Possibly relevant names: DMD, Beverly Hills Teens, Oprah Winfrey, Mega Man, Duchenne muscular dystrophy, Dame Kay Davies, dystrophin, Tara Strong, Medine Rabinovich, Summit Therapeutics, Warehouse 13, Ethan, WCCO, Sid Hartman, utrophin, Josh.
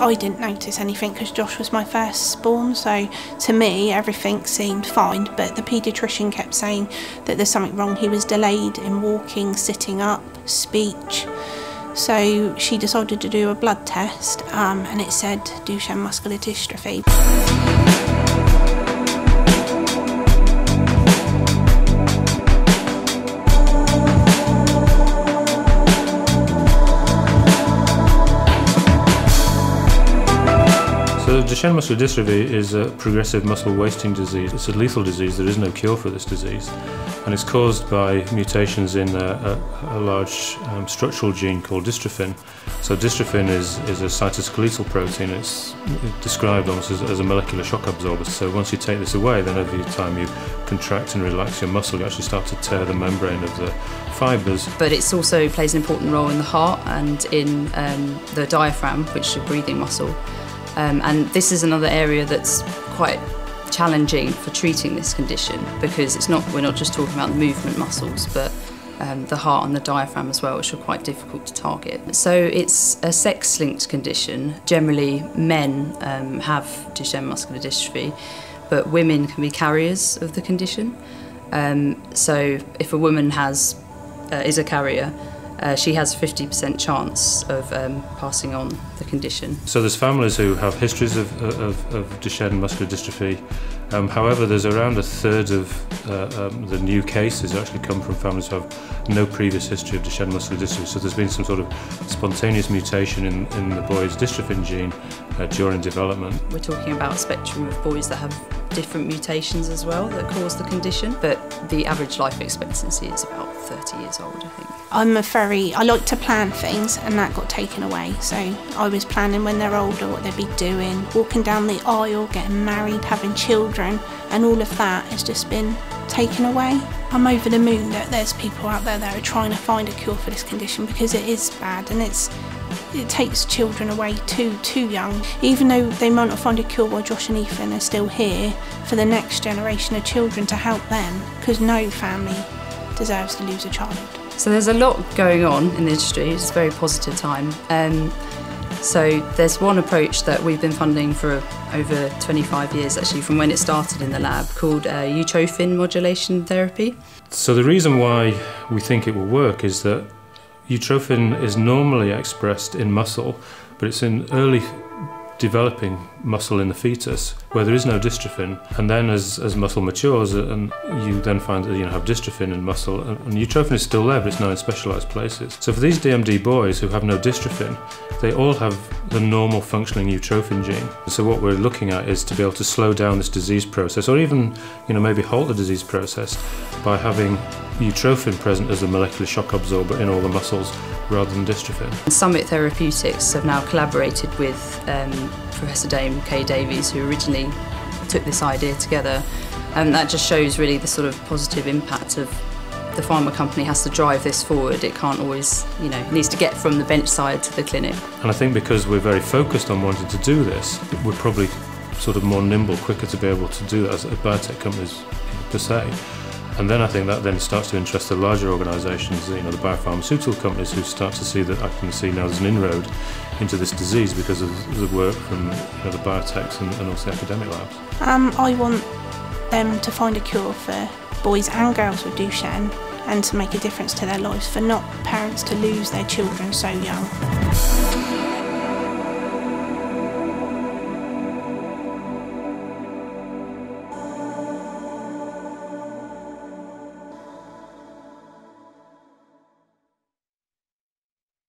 I didn't notice anything because Josh was my first spawn, so to me everything seemed fine, but the paediatrician kept saying that there's something wrong. He was delayed in walking, sitting up, speech. So she decided to do a blood test and it said Duchenne muscular dystrophy. So Duchenne muscular dystrophy is a progressive muscle wasting disease. It's a lethal disease. There is no cure for this disease, and it's caused by mutations in a large structural gene called dystrophin. So dystrophin is a cytoskeletal protein. It's described almost as a molecular shock absorber. So once you take this away, then every time you contract and relax your muscle, you actually start to tear the membrane of the fibres. But it also plays an important role in the heart and in the diaphragm, which is a breathing muscle. And this is another area that's quite challenging for treating this condition, because it's not, we're not just talking about the movement muscles, but the heart and the diaphragm as well, which are quite difficult to target. So it's a sex-linked condition. Generally men have Duchenne muscular dystrophy, but women can be carriers of the condition. So if a woman has, is a carrier, she has a 50% chance of passing on the condition. So there's families who have histories of Duchenne muscular dystrophy. However, there's around a third of the new cases actually come from families who have no previous history of Duchenne muscular dystrophy. So there's been some sort of spontaneous mutation in the boy's dystrophin gene during development. We're talking about a spectrum of boys that have different mutations as well that cause the condition, but the average life expectancy is about 30 years old, I think. I like to plan things, and that got taken away. So I was planning when they're older what they'd be doing, walking down the aisle, getting married, having children, and all of that has just been taken away. I'm over the moon that there's people out there that are trying to find a cure for this condition, because it is bad, and it takes children away too young. Even though they might not find a cure while Josh and Ethan are still here, for the next generation of children to help them, because no family deserves to lose a child. So there's a lot going on in the industry. It's a very positive time. So there's one approach that we've been funding for over 25 years actually, from when it started in the lab, called utrophin modulation therapy. So the reason why we think it will work is that utrophin is normally expressed in muscle, but it's in early developing muscle in the fetus where there is no dystrophin, and then as muscle matures, and you then find that you have dystrophin in muscle, and utrophin is still there, but it's now in specialised places. So for these DMD boys who have no dystrophin, they all have the normal functioning utrophin gene. So what we're looking at is to be able to slow down this disease process, or even maybe halt the disease process by having utrophin present as a molecular shock absorber in all the muscles rather than dystrophin. Summit Therapeutics have now collaborated with Professor Dame Kay Davies, who originally took this idea together, and that just shows really the sort of positive impact of the pharma company has to drive this forward. It can't always, it needs to get from the bench side to the clinic. And I think because we're very focused on wanting to do this, we're probably sort of more nimble, quicker to be able to do that as biotech companies per se. And then I think that then starts to interest the larger organisations, the biopharmaceutical companies, who start to see that I can see now there's an inroad into this disease because of the work from the biotechs and also academic labs. I want them to find a cure for boys and girls with Duchenne, and to make a difference to their lives, for not parents to lose their children so young.